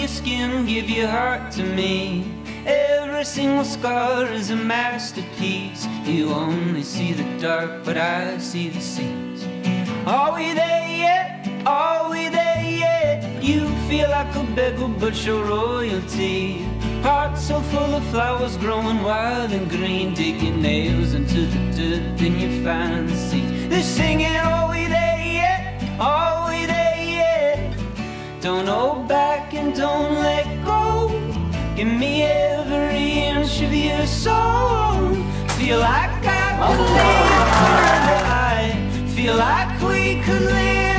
your skin, give your heart to me. Every single scar is a masterpiece. You only see the dark, but I see the seams. Are we there yet? Are we there yet? You feel like a beggar, but you're royalty. Heart so full of flowers growing wild and green. Dig your nails into the dirt, then you find the seeds. They're singing, are we there yet? Are we there yet? Don't hold back and don't let go. Give me every inch of your soul. Feel like I could live forever. I feel like we could live.